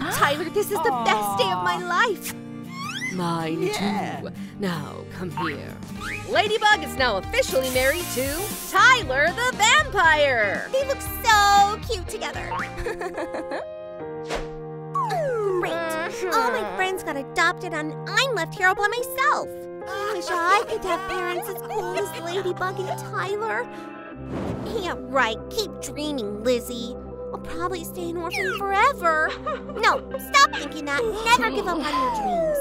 Oh, Tyler, this is the best day of my life. Mine too. Now, come here. Ladybug is now officially married to Tyler the Vampire. They look so cute together. Great. All my friends got adopted and I'm left here all by myself. I wish I could have parents as cool as Ladybug and Tyler. Yeah, right. Keep dreaming, Lizzie. I'll probably stay an orphan forever. No, stop thinking that. Never give up on your dreams.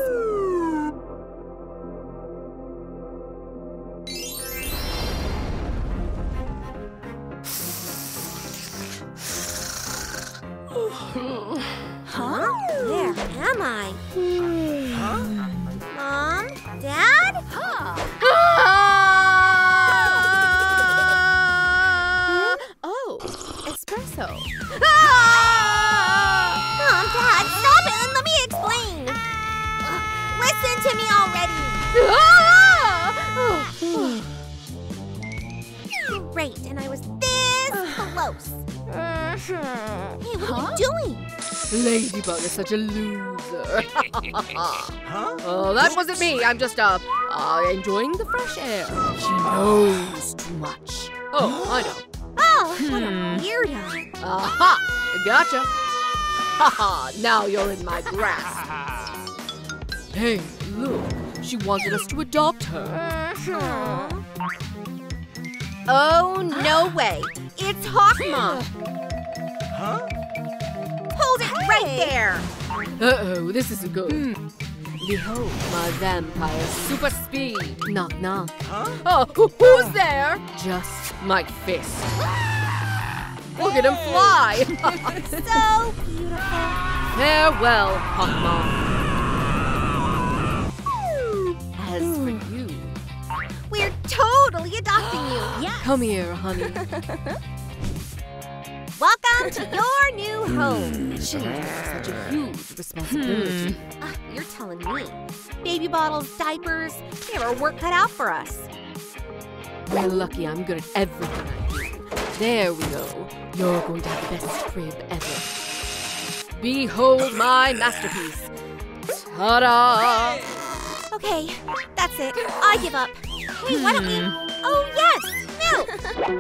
Huh? Where am I? Huh? Mom? Dad? So. Mom, Dad, stop it and let me explain. Listen to me already. Great, and I was this close. Hey, what are you doing? Ladybug is such a loser. Huh? Oh, that wasn't me. I'm just enjoying the fresh air. She knows too much. Oh, I know. Oh, what a weirdo. Aha! Gotcha. Haha, now you're in my grasp. Hey, look. She wanted us to adopt her. Oh, no way. It's Hawk Mom. Huh? Hold it right there. Uh-oh, this isn't good. Behold, my vampire super speed. Knock, knock. Huh? Oh, who's there? Just my fist. Look at him fly. So beautiful. Farewell, Hawk Mom. As for you, we're totally adopting you. Yes. Come here, honey. Welcome to your new home. Children are such a huge responsibility. You're telling me. Baby bottles, diapers, they were work cut out for us. We're lucky I'm good at everything I do. There we go. You're going to have the best crib ever. Behold my masterpiece. Ta-da! Okay, that's it. I give up. Hey, why don't we... Oh, yes! Milk!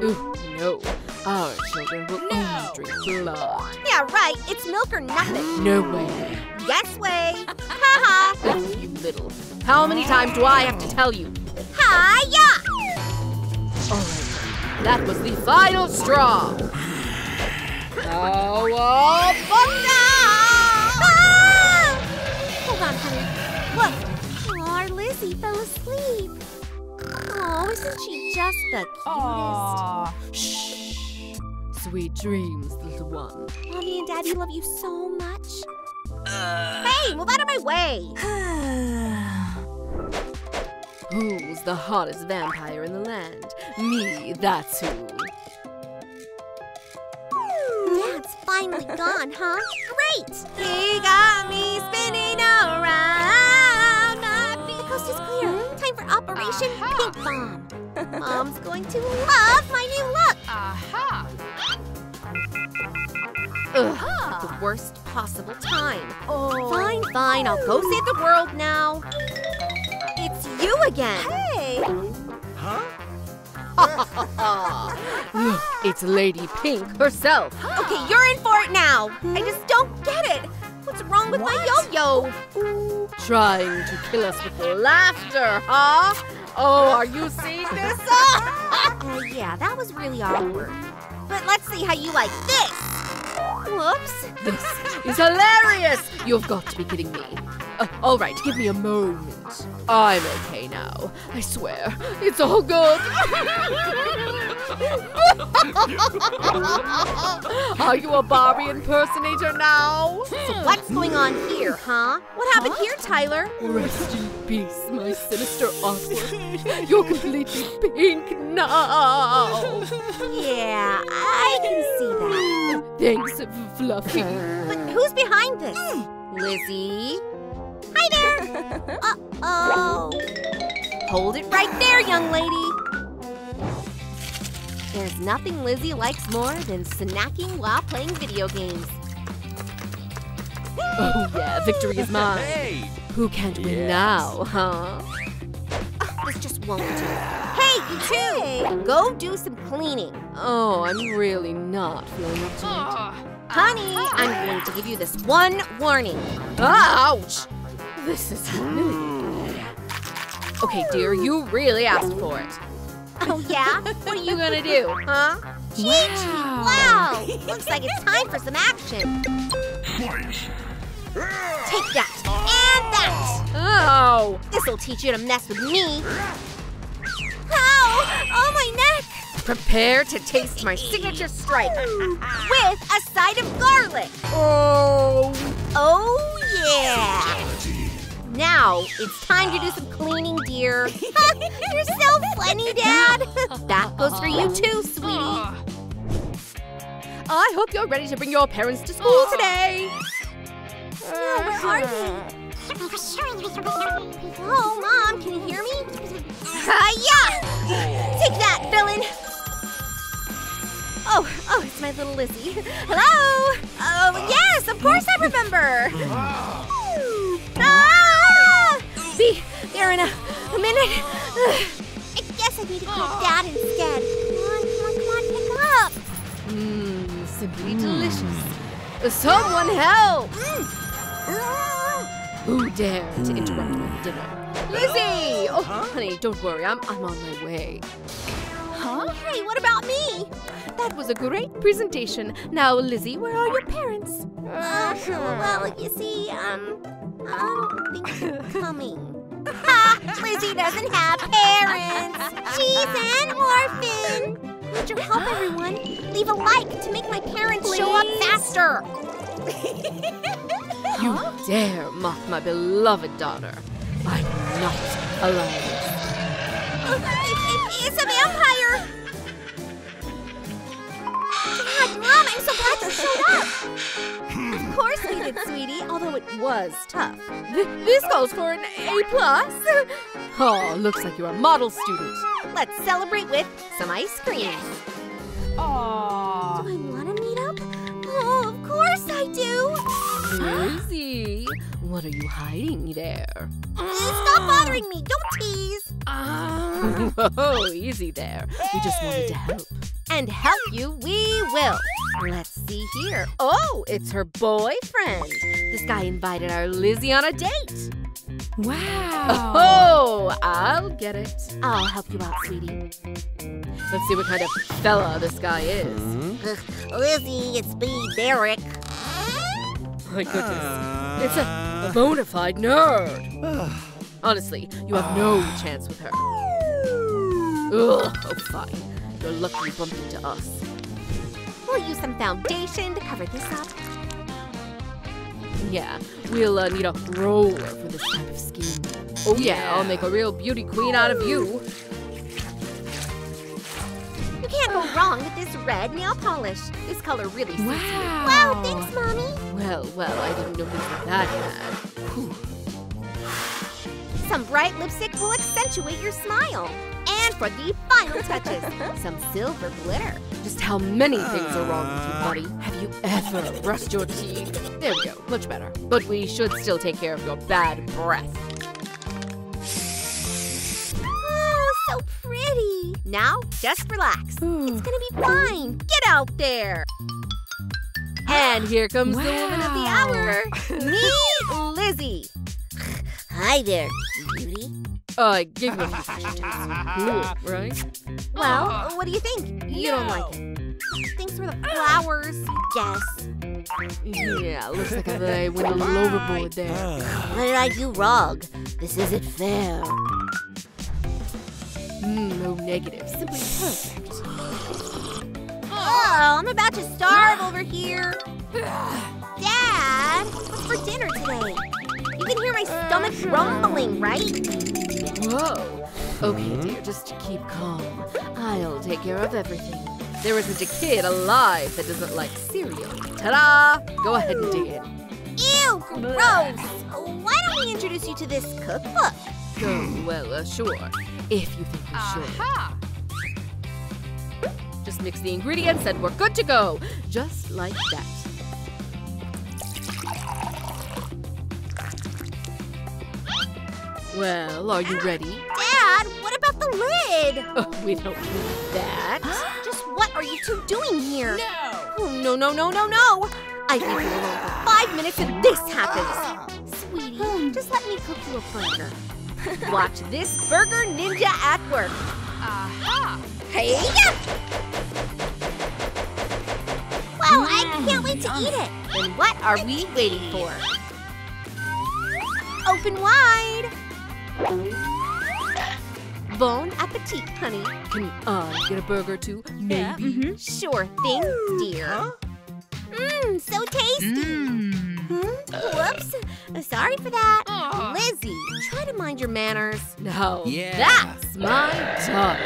Ooh, no. Our children will only drink blood. Yeah, right. It's milk or nothing. No way. Yes way. Ha ha. Oh, you little. How many times do I have to tell you? Hi-ya! All right. That was the final straw. Oh, hold on, honey. Look. Our Lizzie fell asleep. Oh, isn't she just the cutest? Shh. Sweet dreams, little one. Mommy and Daddy love you so much. Hey, move out of my way! Who's the hottest vampire in the land? Me, that's who. Dad's finally gone, huh? Great! He got me spinning around. The coast is clear. Time for Operation Pink Bomb. Mom's going to love my new look. Ugh, the worst possible time. Oh. Fine, fine, I'll go save the world now. It's you again. Hey. Look, it's Lady Pink herself. Okay, you're in for it now. I just don't get it. What's wrong with my yo-yo? Trying to kill us with laughter, huh? Oh, are you seeing this? Yeah, that was really awkward. But let's see how you like this. Whoops. This is hilarious. You've got to be kidding me. All right, give me a moment. I'm okay now. I swear. It's all good. Are you a Barbie impersonator now? So what's going on here, huh? What happened here, Tyler? Rest in peace, my sinister artwork. You're completely pink now. Yeah, I can see that. Thanks, Fluffy. But who's behind this? Lizzie? Hi there! Uh-oh. Hold it right there, young lady. There's nothing Lizzie likes more than snacking while playing video games. Oh yeah, victory is mine. Hey. Who can't win now, huh? This just won't do. Hey, you two! Hey. Go do some cleaning. Oh, I'm really not feeling up to it. Honey, I'm going to give you this one warning. Ouch! This is humiliating. Okay, dear, you really asked for it. Oh, yeah? What are you gonna do, huh? Wow! Looks like it's time for some action. Take that. And that. Oh! This'll teach you to mess with me. Ow! Oh, my neck! Prepare to taste my signature strike. With a side of garlic. Oh! Oh, yeah! Now, it's time to do some cleaning, dear. You're so funny, Dad! That goes for you too, sweetie. I hope you're ready to bring your parents to school today. No, where are you? Oh, Mom, can you hear me? Yeah! Take that, villain! Oh, it's my little Lizzie. Hello! Oh, yes, of course I remember! Ah! Be there in a minute. I guess I need to call Dad instead. Come on, pick up! Mmm, simply delicious. Someone help! Who dared to interrupt my dinner? Lizzie! Oh, honey, don't worry. I'm on my way. Huh? Hey, what about me? That was a great presentation. Now, Lizzie, where are your parents? Well, you see, I don't think they're coming. Ha! Lizzie doesn't have parents. She's an orphan. Need your help, everyone. Leave a like to make my parents show up faster. You dare mock my beloved daughter. I'm not alone. It's a vampire! God, Mom, I'm so glad you showed up! Of course we did, sweetie, although it was tough. This goes for an A+. Oh, looks like you're a model student. Let's celebrate with some ice cream. Aww. Do I want to meet up? Oh, of course I do! Lizzie, what are you hiding there? Stop bothering me! Don't tease! Oh, easy there. We just wanted to help. And help you we will. Let's see here. Oh, it's her boyfriend. This guy invited our Lizzie on a date. Wow. Oh, I'll get it. I'll help you out, sweetie. Let's see what kind of fella this guy is. Lizzie, it's me, Derek. My goodness, it's a bona fide nerd. Honestly, you have no chance with her. Ugh, oh fine, you're lucky you bumped into us. We'll use some foundation to cover this up. Yeah, we'll need a roller for this type of scheme. Oh yeah, I'll make a real beauty queen out of you. You can't go wrong with this red nail polish. This color really suits you. Wow, thanks, Mommy. Well, I didn't know things were that bad. Whew. Some bright lipstick will accentuate your smile. And for the final touches, some silver glitter. Just how many things are wrong with you, buddy? Have you ever brushed your teeth? There we go, much better. But we should still take care of your bad breath. So pretty! Now, just relax. It's gonna be fine. Get out there! And here comes the woman of the hour. Me, Lizzie. Hi there, beauty. I gave her a cool, right? Well, what do you think? You don't like it. Thanks for the flowers, I guess. Yeah, looks like I went a little overboard there. What did I do wrong? This isn't fair. No negatives, simply perfect. Oh, I'm about to starve over here. Dad, what's for dinner today? You can hear my stomach rumbling, right? Whoa. Okay, dear, just keep calm. I'll take care of everything. There isn't a kid alive that doesn't like cereal. Ta-da! Go ahead and dig in. Ew, gross! Why don't we introduce you to this cookbook? Oh, well, sure. If you think you should. Just mix the ingredients and we're good to go. Just like that. Well, are you ready? Dad, what about the lid? Oh, we don't need that. Just what are you two doing here? No! Oh, no, no, no, no, no! I leave you alone for 5 minutes if this happens. Sweetie, just let me cook you a burger. Watch this burger ninja at work. Aha! Hey-ya! Wow, I can't wait to eat it! Then what are we waiting for? Open wide! Bon appetit, honey. Can I get a burger too? Maybe? Sure thing, dear. Mmm, so tasty! Whoops! Sorry for that. Lizzie, try to mind your manners. No, that's my daughter.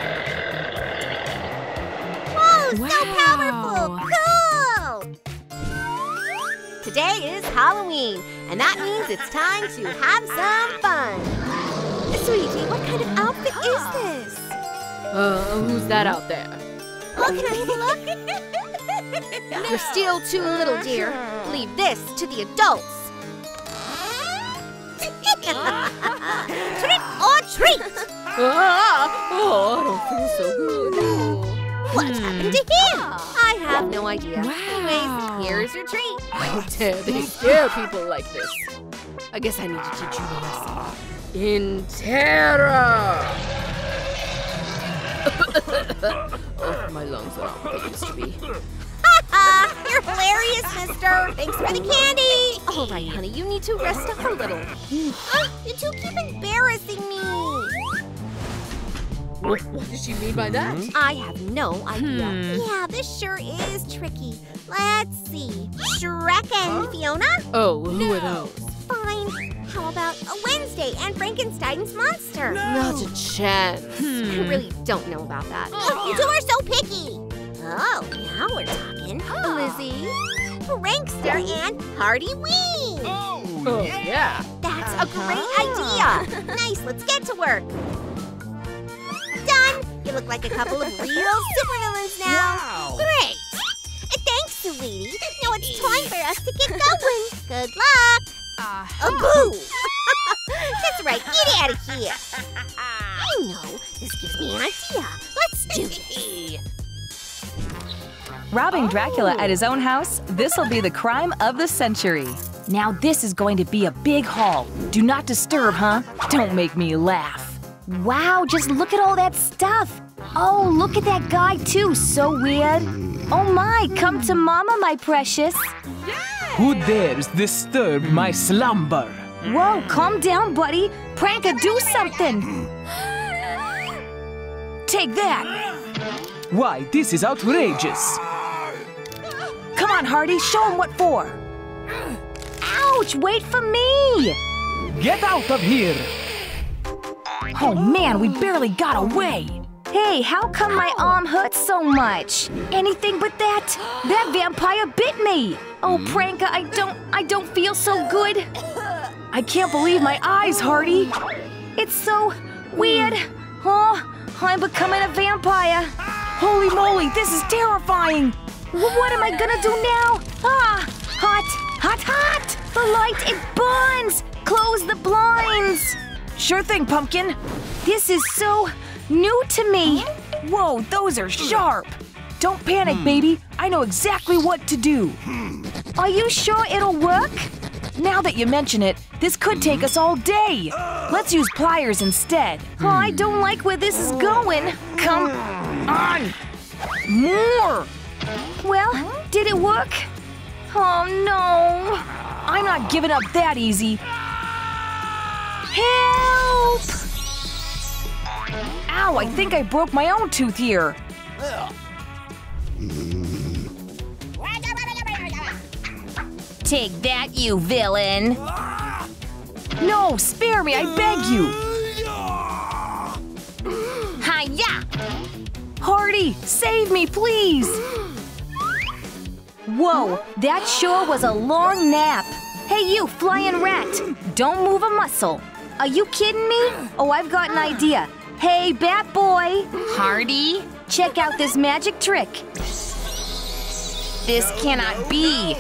Whoa, wow. So powerful! Cool! Today is Halloween, and that means it's time to have some fun. Sweetie, what kind of outfit is this? Who's that out there? Oh, can I have a look? No. You're still too little, dear. Leave this to the adults. Trick or treat! I don't feel so good. What happened to him? I have no idea. Wow. Anyways, here's your treat. How dare they scare people like this? I guess I need to teach you a lesson. In terror! Oh, my lungs are not what they used to be. You're hilarious, mister! Thanks for the candy! All right, honey, you need to rest up a little. You two keep embarrassing me! What does she mean by that? I have no idea. Yeah, this sure is tricky. Let's see. Shrek and Fiona? Oh, who are those? Fine. How about a Wednesday and Frankenstein's monster? No. Not a chance. I really don't know about that. You two are so picky. Oh, now we're talking. Lizzie, Prankster and Hardy Wee. Oh, yeah. That's a great idea. Nice, let's get to work. Done! You look like a couple of real supervillains now. Wow. Great! Thanks, sweetie. Now it's time for us to get going. Good luck! Boo! That's right, get out of here! I know, this gives me an idea. Let's do this. Robbing Dracula at his own house, this'll be the crime of the century. Now this is going to be a big haul. Do not disturb, huh? Don't make me laugh. Wow, just look at all that stuff! Oh, look at that guy too, so weird! Oh my, come to mama, my precious! Who dares disturb my slumber? Whoa, calm down, buddy! Pranka, do something! Take that! Why, this is outrageous! Come on, Hardy, show him what for! Ouch, wait for me! Get out of here! Oh man, we barely got away! Hey, how come my arm hurts so much? Anything but that! That vampire bit me! Oh, Pranka, I don't feel so good! I can't believe my eyes, Hardy! It's so weird! Oh, I'm becoming a vampire! Holy moly, this is terrifying! What am I gonna do now? Ah! Hot! Hot, hot! The light, it burns! Close the blinds! Sure thing, Pumpkin. This is so new to me. Whoa, those are sharp. Don't panic, baby. I know exactly what to do. Are you sure it'll work? Now that you mention it, this could take us all day. Let's use pliers instead. Oh, I don't like where this is going. Come on. More. Well, did it work? Oh, no. I'm not giving up that easy. Help! Ow, I think I broke my own tooth here. Take that, you villain! No, spare me, I beg you! Hiya! Hardy, save me, please! Whoa, that sure was a long nap. Hey, you flying rat! Don't move a muscle. Are you kidding me? Oh, I've got an idea. Hey, bat boy! Hardy? Check out this magic trick. This cannot be.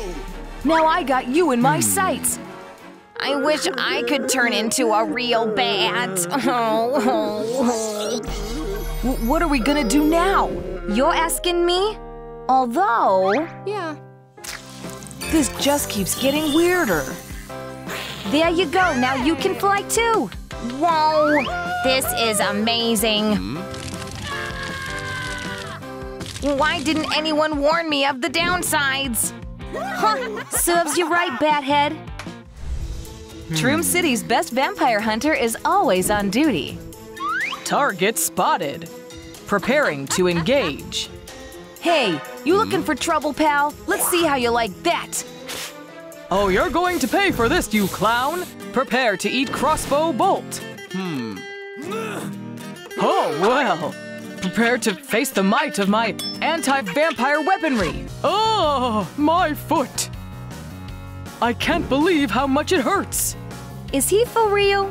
Now I got you in my sights. I wish I could turn into a real bat. Oh. What are we gonna do now? You're asking me? Although… yeah. This just keeps getting weirder. There you go. Now you can fly too. Whoa. This is amazing. Why didn't anyone warn me of the downsides? Huh. Serves you right, Bathead. Troom City's best vampire hunter is always on duty. Target spotted. Preparing to engage. Hey, you looking for trouble, pal? Let's see how you like that. Oh, you're going to pay for this, you clown. Prepare to eat crossbow bolt. Oh, well. Prepare to face the might of my anti-vampire weaponry. Oh, my foot. I can't believe how much it hurts. Is he for real?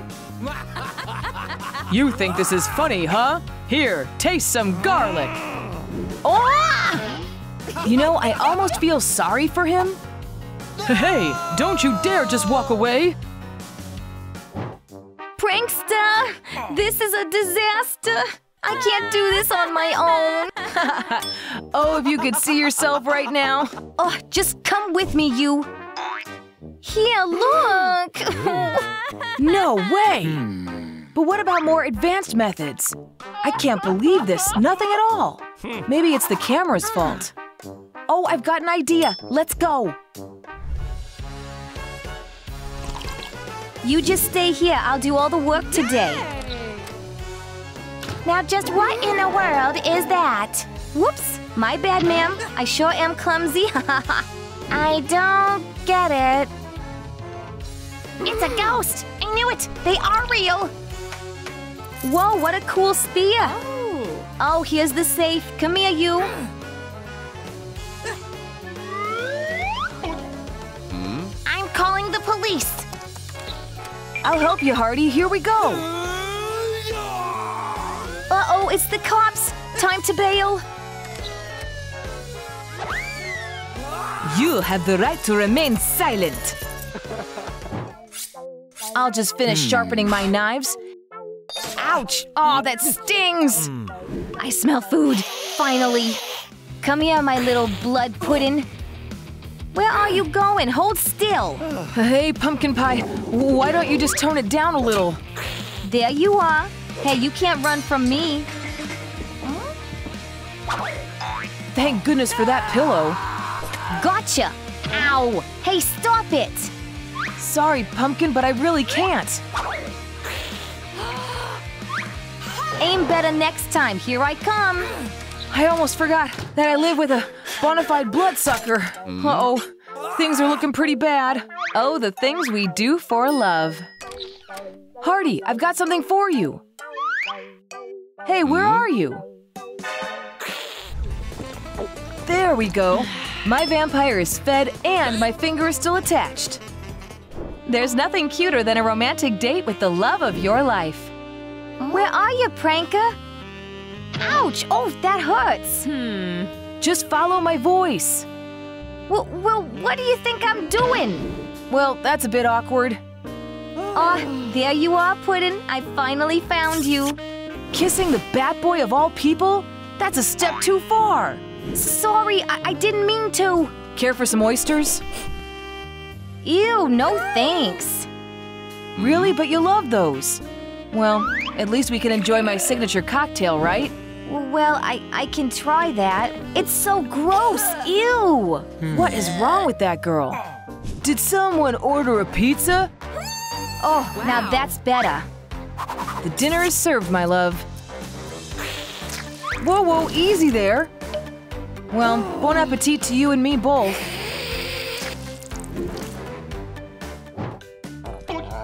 You think this is funny, huh? Here, taste some garlic. Oh! You know, I almost feel sorry for him. Hey, don't you dare just walk away. Prankster, this is a disaster. I can't do this on my own. Oh, if you could see yourself right now. Oh, just come with me, you. Here, look. No way. But what about more advanced methods? I can't believe this. Nothing at all. Maybe it's the camera's fault. Oh, I've got an idea. Let's go. You just stay here. I'll do all the work today. Now just what in the world is that? Whoops, my bad, ma'am. I sure am clumsy. I don't get it. It's a ghost. I knew it. They are real. Whoa, what a cool spear. Oh, here's the safe. Come here, you. I'm calling the police. I'll help you, Hardy. Here we go. Uh-oh, it's the cops. Time to bail. You have the right to remain silent. I'll just finish sharpening my knives. Ouch! Oh, that stings! I smell food, finally. Come here, my little blood pudding. Where are you going? Hold still. Hey, pumpkin pie, why don't you just tone it down a little? There you are. Hey, you can't run from me. Thank goodness for that pillow. Gotcha! Ow! Hey, stop it! Sorry, pumpkin, but I really can't. Aim better next time. Here I come. I almost forgot that I live with a bonafide bloodsucker. Uh-oh. Things are looking pretty bad. Oh, the things we do for love. Hardy, I've got something for you. Hey, where are you? There we go. My vampire is fed and my finger is still attached. There's nothing cuter than a romantic date with the love of your life. Where are you, Pranka? Ouch! Oh, that hurts! Just follow my voice. Well, what do you think I'm doing? Well, that's a bit awkward. Oh, there you are, Puddin'. I finally found you. Kissing the Bat Boy of all people? That's a step too far. Sorry, I didn't mean to. Care for some oysters? Ew, no thanks. Really? But you love those. Well, at least we can enjoy my signature cocktail, right? Well, I can try that. It's so gross. Ew. What is wrong with that girl? Did someone order a pizza? Oh, wow. Now that's better. The dinner is served, my love. Whoa, whoa, easy there. Well, bon appetit to you and me both.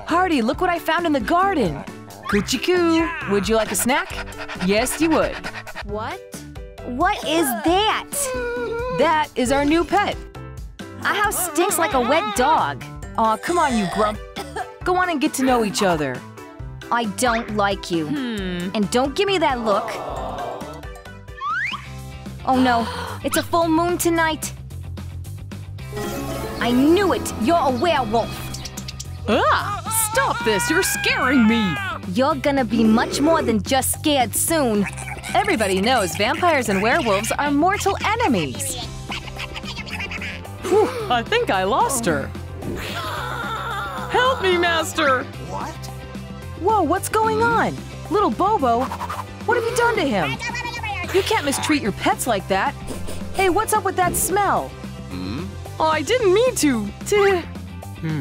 Hardy, look what I found in the garden. Coochie coo. Would you like a snack? Yes, you would. What? What is that? That is our new pet. Our house stinks like a wet dog. Aw, come on, you grump. Go on and get to know each other. I don't like you. And don't give me that look. Oh no, it's a full moon tonight. I knew it! You're a werewolf. Stop this! You're scaring me! You're gonna be much more than just scared soon. Everybody knows vampires and werewolves are mortal enemies. Whew, I think I lost her. Help me, Master! What? Whoa, what's going on? Little Bobo, what have you done to him? You can't mistreat your pets like that. Hey, what's up with that smell? Oh, I didn't mean to.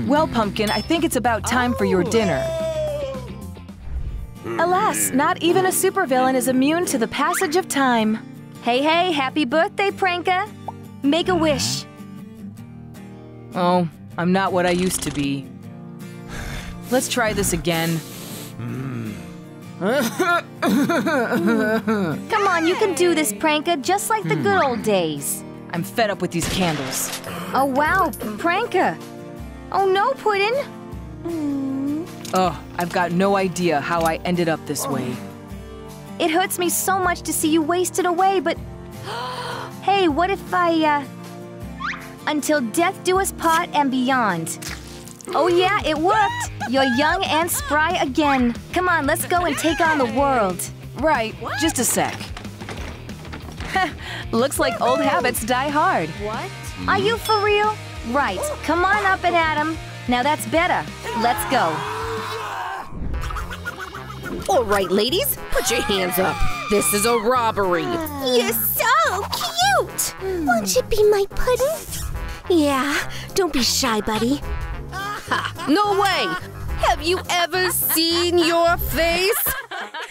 Well, Pumpkin, I think it's about time for your dinner. Alas, not even a supervillain is immune to the passage of time. Hey, hey, happy birthday, Pranka. Make a wish. Oh, I'm not what I used to be. Let's try this again. Come on, you can do this, Pranka, just like the good old days. I'm fed up with these candles. Oh, wow, Pranka. Oh, no, Puddin. Oh, I've got no idea how I ended up this way. It hurts me so much to see you wasted away, but... Hey, what if I... Until death do us part and beyond. Oh, yeah, it worked. You're young and spry again. Come on, let's go and take on the world. Right, just a sec. Looks like old habits die hard. What? Are you for real? Right, come on up and at him. Now that's better. Let's go. All right, ladies, put your hands up. This is a robbery. You're so cute. Won't you be my pudding? Yeah, don't be shy, buddy. Ha, no way. Have you ever seen your face?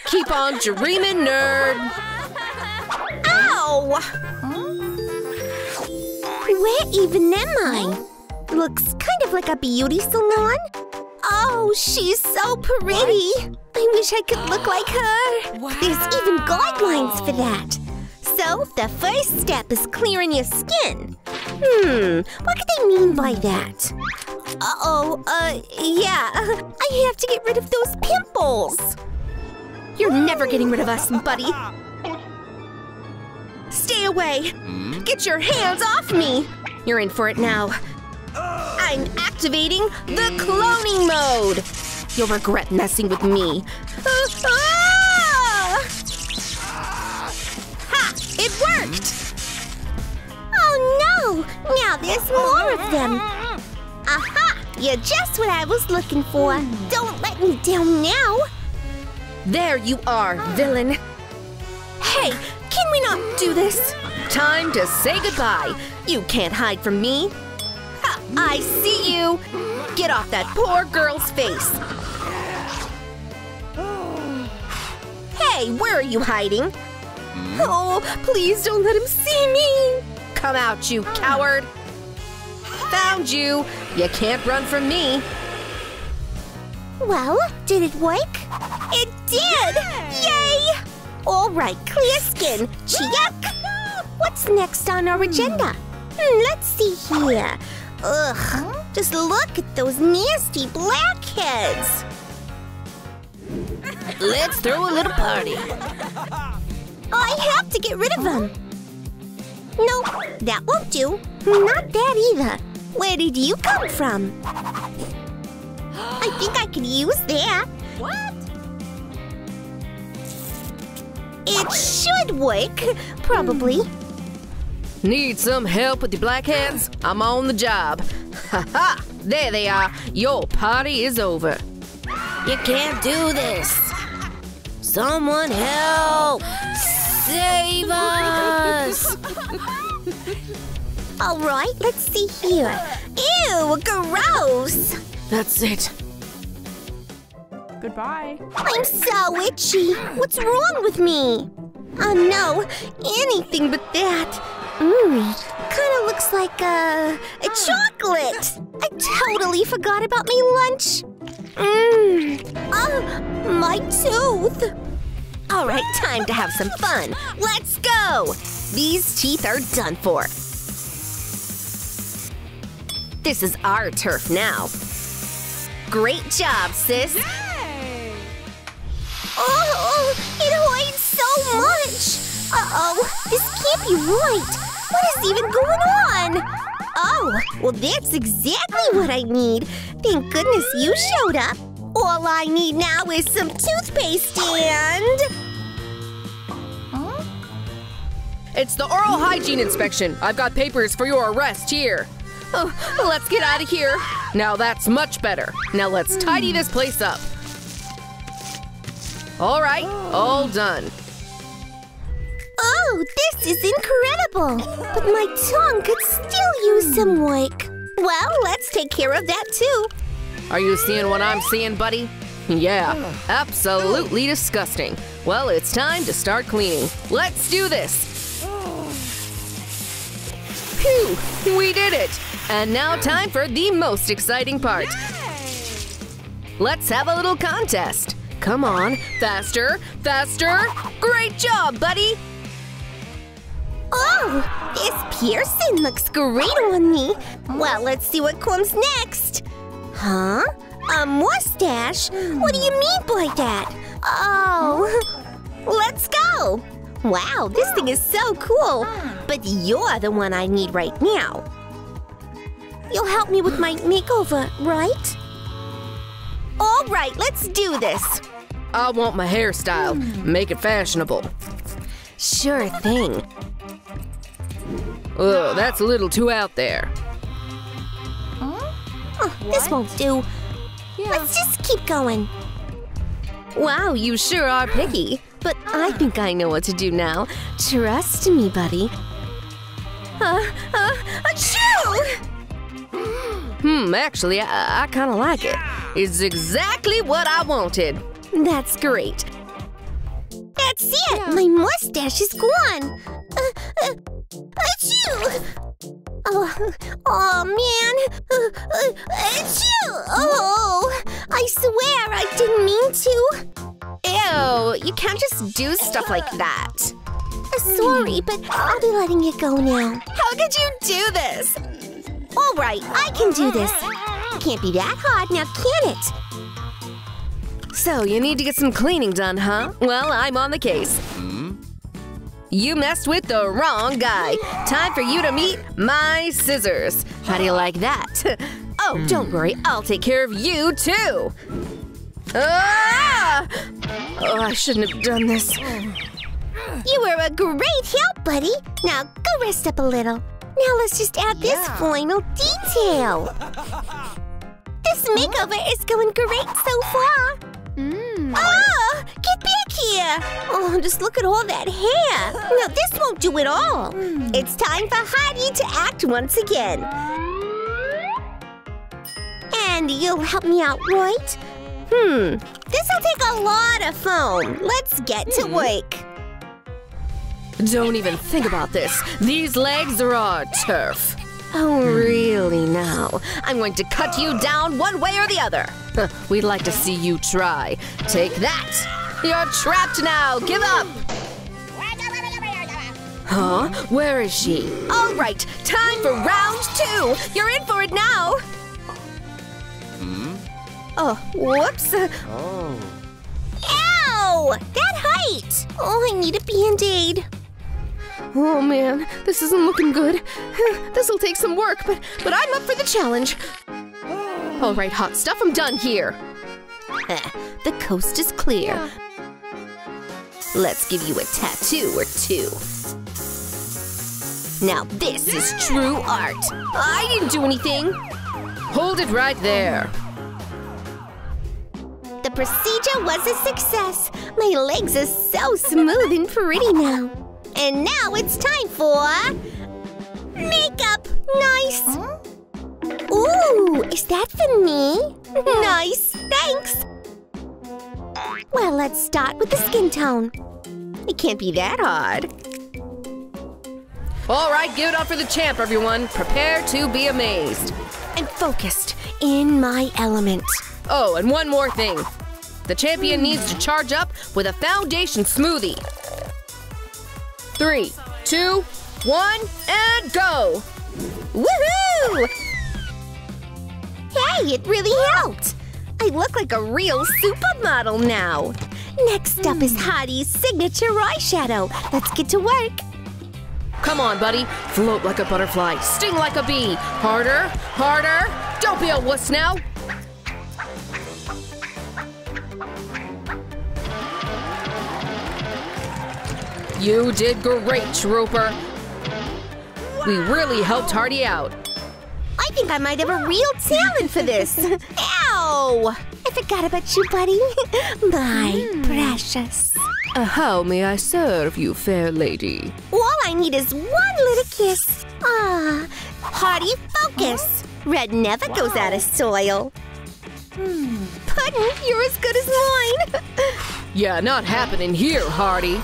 Keep on dreaming, nerd. Ow! Where even am I? Looks kind of like a beauty salon. Oh, she's so pretty. I wish I could look like her. Wow. There's even guidelines for that. So, the first step is clearing your skin. What could they mean by that? Yeah. I have to get rid of those pimples. You're never getting rid of us, buddy. Stay away! Get your hands off me! You're in for it now. I'm activating the cloning mode! You'll regret messing with me. Ha! It worked! Oh no! Now there's more of them! Aha! You're just what I was looking for! Don't let me down now! There you are, villain! Hey! Can we not do this? Time to say goodbye. You can't hide from me. Ha, I see you. Get off that poor girl's face. Hey, where are you hiding? Oh, please don't let him see me. Come out, you coward. Found you. You can't run from me. Well, did it work? It did! Yay! All right, clear skin. Check. What's next on our agenda? Let's see here. Ugh, just look at those nasty blackheads. Let's throw a little party. I have to get rid of them. Nope, that won't do. Not that either. Where did you come from? I think I could use that. What? It should work, probably. Need some help with the blackheads? I'm on the job. Ha ha! There they are. Your party is over. You can't do this. Someone help! Save us! All right, let's see here. Ew, gross! That's it. Goodbye. I'm so itchy. What's wrong with me? Oh no, anything but that. Kind of looks like a chocolate. I totally forgot about my lunch. Oh, my tooth. All right, time to have some fun. Let's go. These teeth are done for. This is our turf now. Great job, sis. Oh, it hurts so much! Uh-oh, this can't be right! What is even going on? Oh, well that's exactly what I need. Thank goodness you showed up. All I need now is some toothpaste and… Huh? It's the oral hygiene inspection. I've got papers for your arrest here. Oh, let's get out of here. Now that's much better. Now let's tidy this place up. All right, all done. Oh, this is incredible! But my tongue could still use some work. Well, let's take care of that too. Are you seeing what I'm seeing, buddy? Yeah, absolutely disgusting. Well, it's time to start cleaning. Let's do this! Phew, we did it! And now time for the most exciting part. Let's have a little contest. Come on, faster, faster! Great job, buddy! Oh, this piercing looks great on me. Well, let's see what comes next. Huh? A mustache? What do you mean by that? Oh, let's go. Wow, this thing is so cool. But you're the one I need right now. You'll help me with my makeover, right? All right, let's do this. I want my hairstyle. Make it fashionable. Sure thing. Ugh, that's a little too out there. Huh? Oh, this won't do. Yeah. Let's just keep going. Wow, you sure are picky. But I think I know what to do now. Trust me, buddy. Achoo! Actually, I kind of like it. It's exactly what I wanted. That's great. That's it! Yeah. My mustache is gone! Achoo! Oh man! Achoo! Oh! I swear I didn't mean to! Ew! You can't just do stuff like that! Sorry, but I'll be letting it go now. How could you do this? Alright, I can do this! Can't be that hard now, can it? So, you need to get some cleaning done, huh? Well, I'm on the case. You messed with the wrong guy. Time for you to meet my scissors. How do you like that? Oh, don't worry. I'll take care of you, too. Ah! Oh, I shouldn't have done this. You were a great help, buddy. Now, go rest up a little. Now let's just add this final detail. This makeover is going great so far. Oh, get back here! Oh, just look at all that hair. No, this won't do it all. It's time for Heidi to act once again. And you'll help me out, right? This'll take a lot of foam. Let's get to work. Don't even think about this. These legs are our turf. Oh, really now? I'm going to cut you down one way or the other. We'd like to see you try. Take that! You're trapped now! Give up! Huh? Where is she? All right, time for round two! You're in for it now! Oh, whoops! Ow! That hurt! Oh, I need a Band-Aid. Oh man, this isn't looking good. This'll take some work, but I'm up for the challenge. All right, hot stuff, I'm done here. The coast is clear. Let's give you a tattoo or two. Now this is true art. I didn't do anything. Hold it right there. The procedure was a success. My legs are so smooth and pretty now. And now it's time for… makeup! Nice! Ooh, is that for me? Nice, thanks! Well, let's start with the skin tone. It can't be that hard. Alright, give it up for the champ, everyone. Prepare to be amazed. I'm focused. In my element. Oh, and one more thing. The champion needs to charge up with a foundation smoothie. 3, 2, 1, and go! Woohoo! Hey, it really helped! I look like a real supermodel now! Next up is Heidi's signature eyeshadow. Let's get to work. Come on, buddy. Float like a butterfly. Sting like a bee. Harder, harder. Don't be a wuss now. You did great, Trooper. We really helped Hardy out. I think I might have a real talent for this. Ow! I forgot about you, buddy. My precious. How may I serve you, fair lady? All I need is one little kiss. Ah, Hardy, focus. Red never goes out of soil. Puddin', you're as good as mine. Yeah, not happening here, Hardy.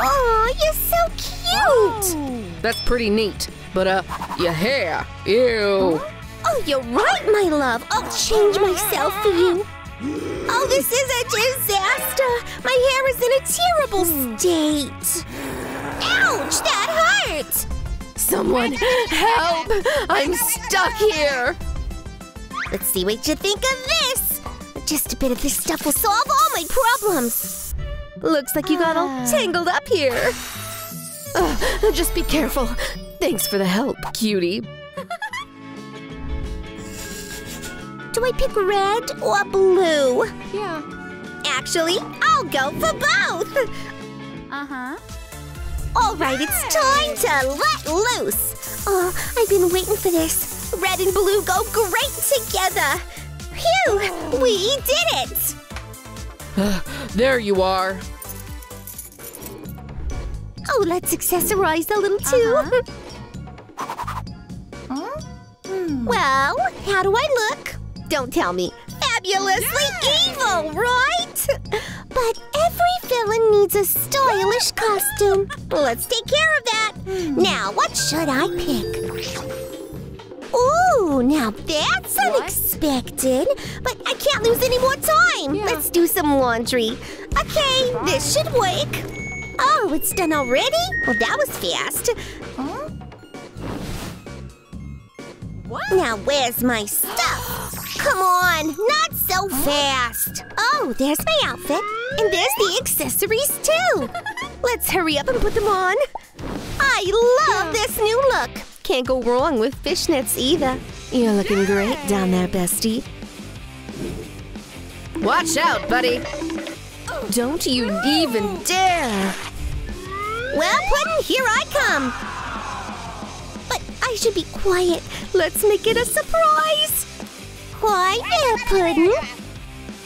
Oh, you're so cute. Oh. That's pretty neat. But, your hair. Ew. Oh, you're right, my love. I'll change myself for you. Oh, this is a disaster. My hair is in a terrible state. Ouch, that hurt. Someone help. I'm stuck here. Let's see what you think of this. Just a bit of this stuff will solve all my problems. Looks like you got all tangled up here. Just be careful. Thanks for the help, cutie. Do I pick red or blue? Yeah. Actually, I'll go for both. All right, it's time to let loose. Oh, I've been waiting for this. Red and blue go great together. Phew, we did it. There you are. Oh, let's accessorize a little too. Well, how do I look? Don't tell me. Fabulously evil, right? But every villain needs a stylish costume. Let's take care of that. Now, what should I pick? Ooh, now that's unexpected. But I can't lose any more time. Let's do some laundry. Okay, this should work. Oh, it's done already? Well, that was fast. Now, where's my stuff? Come on, not so fast. Oh, there's my outfit. And there's the accessories, too. Let's hurry up and put them on. I love this new look. Can't go wrong with fishnets either. You're looking great down there, bestie. Watch out, buddy. Don't you even dare! Well, Puddin', here I come! But I should be quiet. Let's make it a surprise! Quiet there, Puddin'.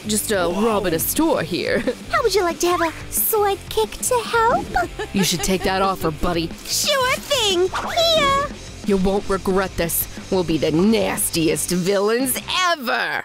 Just robbing a store here. How would you like to have a sword kick to help? You should take that offer, buddy. Sure thing! Here! You won't regret this. We'll be the nastiest villains ever!